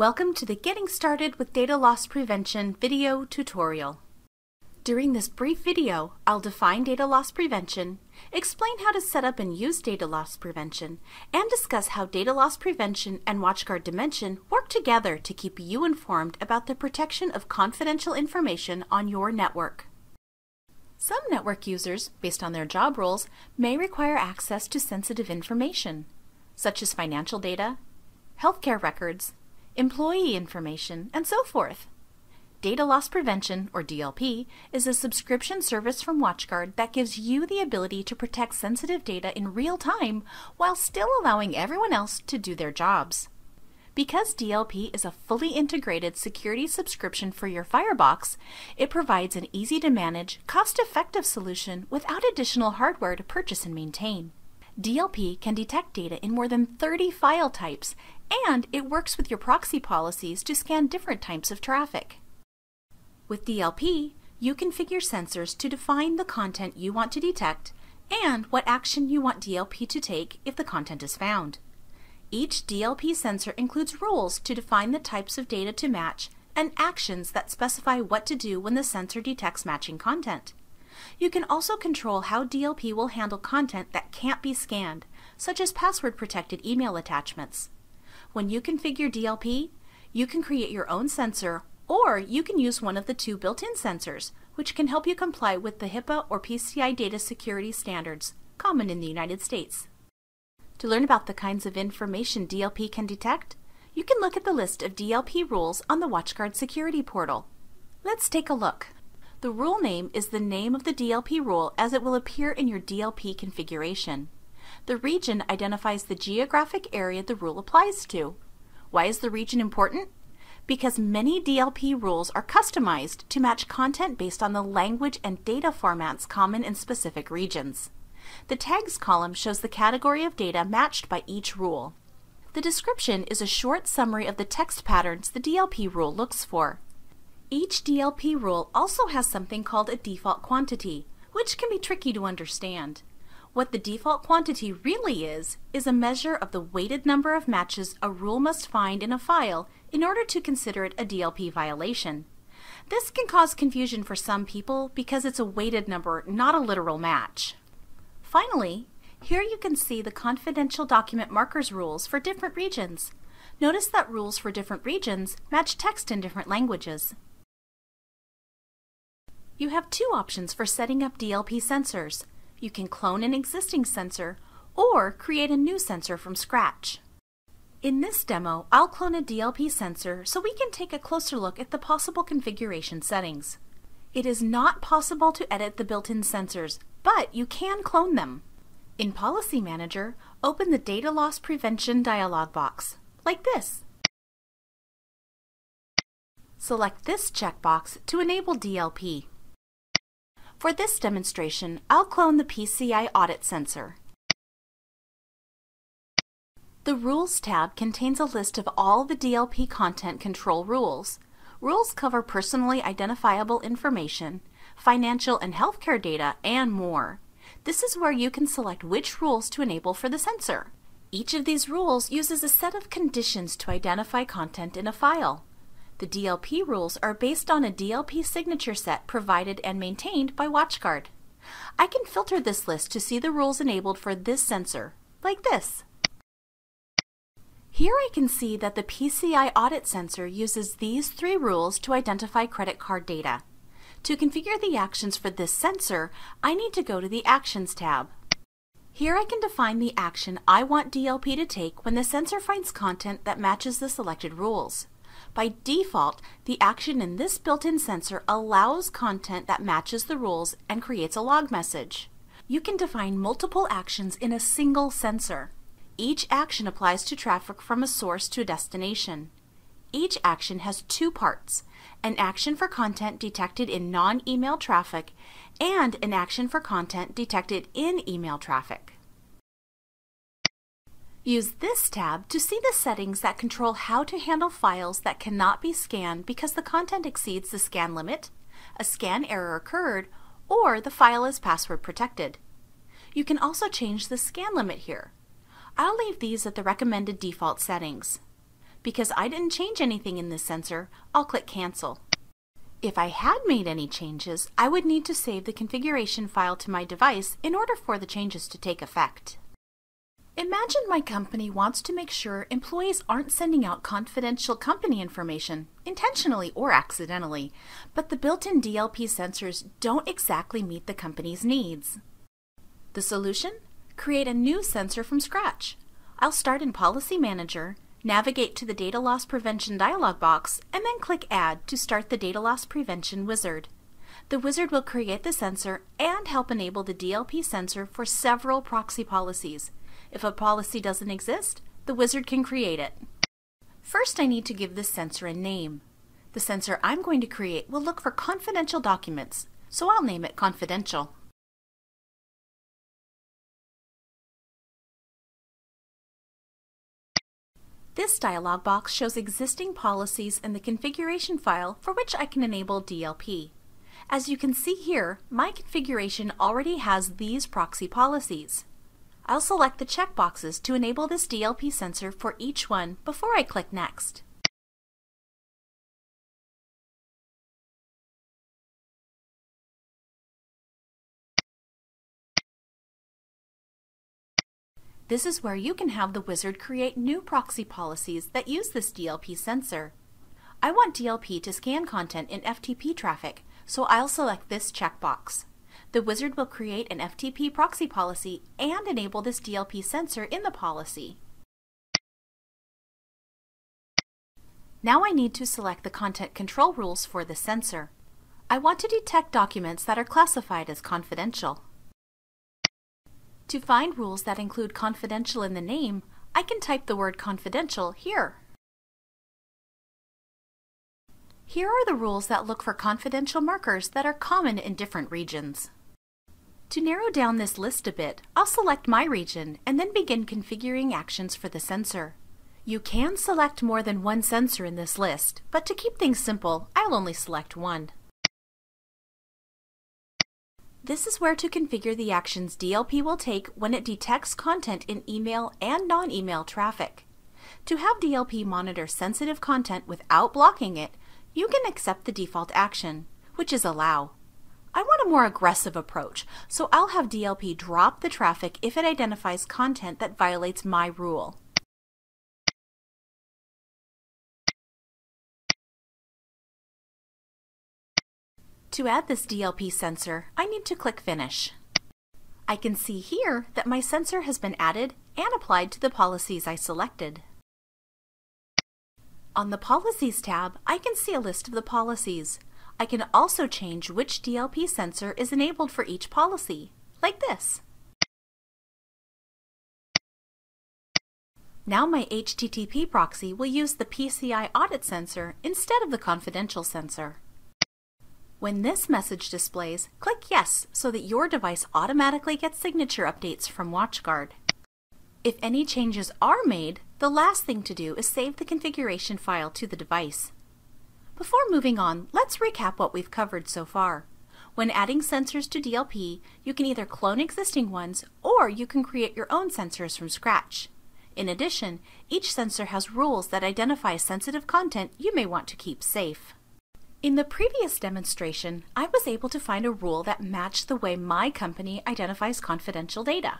Welcome to the Getting Started with Data Loss Prevention video tutorial. During this brief video, I'll define data loss prevention, explain how to set up and use data loss prevention, and discuss how data loss prevention and WatchGuard Dimension work together to keep you informed about the protection of confidential information on your network. Some network users, based on their job roles, may require access to sensitive information, such as financial data, healthcare records, employee information, and so forth. Data Loss Prevention, or DLP, is a subscription service from WatchGuard that gives you the ability to protect sensitive data in real time while still allowing everyone else to do their jobs. Because DLP is a fully integrated security subscription for your Firebox, it provides an easy-to-manage, cost-effective solution without additional hardware to purchase and maintain. DLP can detect data in more than 30 file types, and it works with your proxy policies to scan different types of traffic. With DLP, you configure sensors to define the content you want to detect and what action you want DLP to take if the content is found. Each DLP sensor includes rules to define the types of data to match and actions that specify what to do when the sensor detects matching content. You can also control how DLP will handle content that can't be scanned, such as password-protected email attachments. When you configure DLP, you can create your own sensor, or you can use one of the two built-in sensors, which can help you comply with the HIPAA or PCI data security standards, common in the United States. To learn about the kinds of information DLP can detect, you can look at the list of DLP rules on the WatchGuard Security Portal. Let's take a look. The rule name is the name of the DLP rule as it will appear in your DLP configuration. The region identifies the geographic area the rule applies to. Why is the region important? Because many DLP rules are customized to match content based on the language and data formats common in specific regions. The tags column shows the category of data matched by each rule. The description is a short summary of the text patterns the DLP rule looks for. Each DLP rule also has something called a default quantity, which can be tricky to understand. What the default quantity really is a measure of the weighted number of matches a rule must find in a file in order to consider it a DLP violation. This can cause confusion for some people because it's a weighted number, not a literal match. Finally, here you can see the confidential document markers rules for different regions. Notice that rules for different regions match text in different languages. You have two options for setting up DLP sensors. You can clone an existing sensor or create a new sensor from scratch. In this demo, I'll clone a DLP sensor so we can take a closer look at the possible configuration settings. It is not possible to edit the built-in sensors, but you can clone them. In Policy Manager, open the Data Loss Prevention dialog box, like this. Select this checkbox to enable DLP. For this demonstration, I'll clone the PCI audit sensor. The Rules tab contains a list of all the DLP content control rules. Rules cover personally identifiable information, financial and healthcare data, and more. This is where you can select which rules to enable for the sensor. Each of these rules uses a set of conditions to identify content in a file. The DLP rules are based on a DLP signature set provided and maintained by WatchGuard. I can filter this list to see the rules enabled for this sensor, like this. Here I can see that the PCI audit sensor uses these three rules to identify credit card data. To configure the actions for this sensor, I need to go to the Actions tab. Here I can define the action I want DLP to take when the sensor finds content that matches the selected rules. By default, the action in this built-in sensor allows content that matches the rules and creates a log message. You can define multiple actions in a single sensor. Each action applies to traffic from a source to a destination. Each action has two parts, an action for content detected in non-email traffic and an action for content detected in email traffic. Use this tab to see the settings that control how to handle files that cannot be scanned because the content exceeds the scan limit, a scan error occurred, or the file is password protected. You can also change the scan limit here. I'll leave these at the recommended default settings. Because I didn't change anything in this sensor, I'll click Cancel. If I had made any changes, I would need to save the configuration file to my device in order for the changes to take effect. Imagine my company wants to make sure employees aren't sending out confidential company information, intentionally or accidentally, but the built-in DLP sensors don't exactly meet the company's needs. The solution? Create a new sensor from scratch. I'll start in Policy Manager, navigate to the Data Loss Prevention dialog box, and then click Add to start the Data Loss Prevention wizard. The wizard will create the sensor and help enable the DLP sensor for several proxy policies. If a policy doesn't exist, the wizard can create it. First, I need to give this sensor a name. The sensor I'm going to create will look for confidential documents, so I'll name it Confidential. This dialog box shows existing policies in the configuration file for which I can enable DLP. As you can see here, my configuration already has these proxy policies. I'll select the checkboxes to enable this DLP sensor for each one before I click Next. This is where you can have the wizard create new proxy policies that use this DLP sensor. I want DLP to scan content in FTP traffic, so I'll select this checkbox. The wizard will create an FTP proxy policy and enable this DLP sensor in the policy. Now I need to select the content control rules for the sensor. I want to detect documents that are classified as confidential. To find rules that include confidential in the name, I can type the word confidential here. Here are the rules that look for confidential markers that are common in different regions. To narrow down this list a bit, I'll select my region and then begin configuring actions for the sensor. You can select more than one sensor in this list, but to keep things simple, I'll only select one. This is where to configure the actions DLP will take when it detects content in email and non-email traffic. To have DLP monitor sensitive content without blocking it, you can accept the default action, which is Allow. I want a more aggressive approach, so I'll have DLP drop the traffic if it identifies content that violates my rule. To add this DLP sensor, I need to click Finish. I can see here that my sensor has been added and applied to the policies I selected. On the Policies tab, I can see a list of the policies. I can also change which DLP sensor is enabled for each policy, like this. Now my HTTP proxy will use the PCI audit sensor instead of the confidential sensor. When this message displays, click Yes so that your device automatically gets signature updates from WatchGuard. If any changes are made, the last thing to do is save the configuration file to the device. Before moving on, let's recap what we've covered so far. When adding sensors to DLP, you can either clone existing ones or you can create your own sensors from scratch. In addition, each sensor has rules that identify sensitive content you may want to keep safe. In the previous demonstration, I was able to find a rule that matched the way my company identifies confidential data.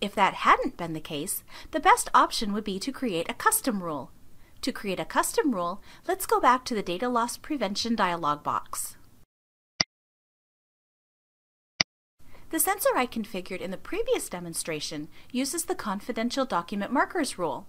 If that hadn't been the case, the best option would be to create a custom rule. To create a custom rule, let's go back to the Data Loss Prevention dialog box. The sensor I configured in the previous demonstration uses the confidential document markers rule.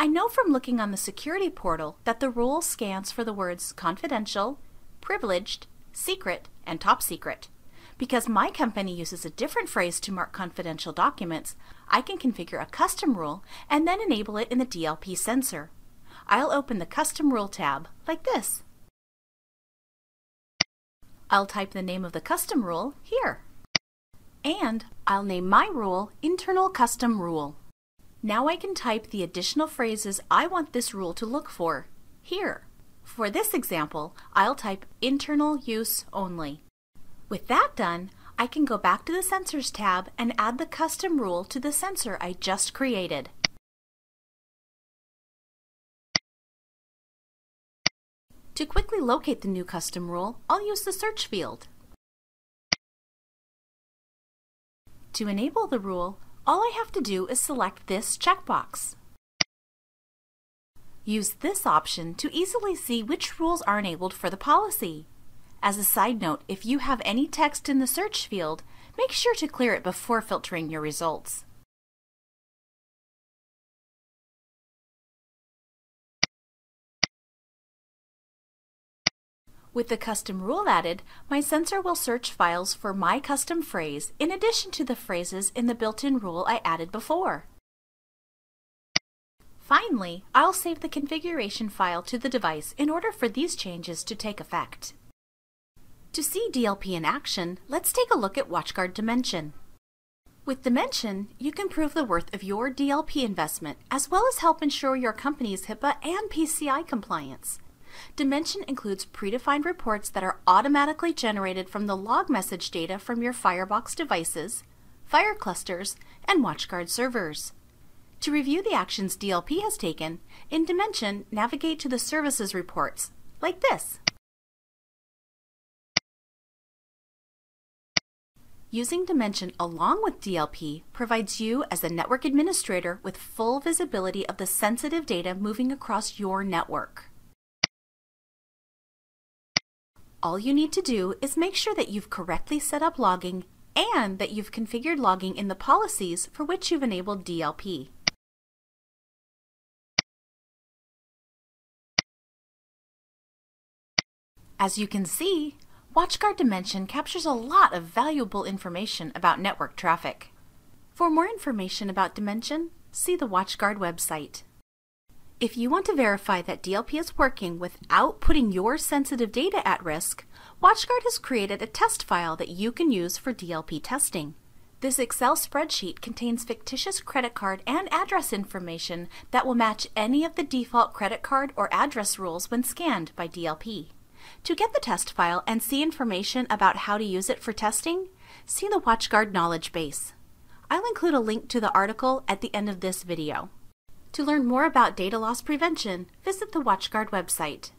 I know from looking on the security portal that the rule scans for the words confidential, privileged, secret, and top secret. Because my company uses a different phrase to mark confidential documents, I can configure a custom rule and then enable it in the DLP sensor. I'll open the Custom Rule tab, like this. I'll type the name of the custom rule here. And I'll name my rule Internal Custom Rule. Now I can type the additional phrases I want this rule to look for here. For this example, I'll type Internal Use Only. With that done, I can go back to the Sensors tab and add the custom rule to the sensor I just created. To quickly locate the new custom rule, I'll use the search field. To enable the rule, all I have to do is select this checkbox. Use this option to easily see which rules are enabled for the policy. As a side note, if you have any text in the search field, make sure to clear it before filtering your results. With the custom rule added, my sensor will search files for my custom phrase in addition to the phrases in the built-in rule I added before. Finally, I'll save the configuration file to the device in order for these changes to take effect. To see DLP in action, let's take a look at WatchGuard Dimension. With Dimension, you can prove the worth of your DLP investment as well as help ensure your company's HIPAA and PCI compliance. Dimension includes predefined reports that are automatically generated from the log message data from your Firebox devices, Fire clusters, and WatchGuard servers. To review the actions DLP has taken, in Dimension, navigate to the Services reports, like this. Using Dimension along with DLP provides you as a network administrator with full visibility of the sensitive data moving across your network. All you need to do is make sure that you've correctly set up logging and that you've configured logging in the policies for which you've enabled DLP. As you can see, WatchGuard Dimension captures a lot of valuable information about network traffic. For more information about Dimension, see the WatchGuard website. If you want to verify that DLP is working without putting your sensitive data at risk, WatchGuard has created a test file that you can use for DLP testing. This Excel spreadsheet contains fictitious credit card and address information that will match any of the default credit card or address rules when scanned by DLP. To get the test file and see information about how to use it for testing, see the WatchGuard knowledge base. I'll include a link to the article at the end of this video. To learn more about data loss prevention, visit the WatchGuard website.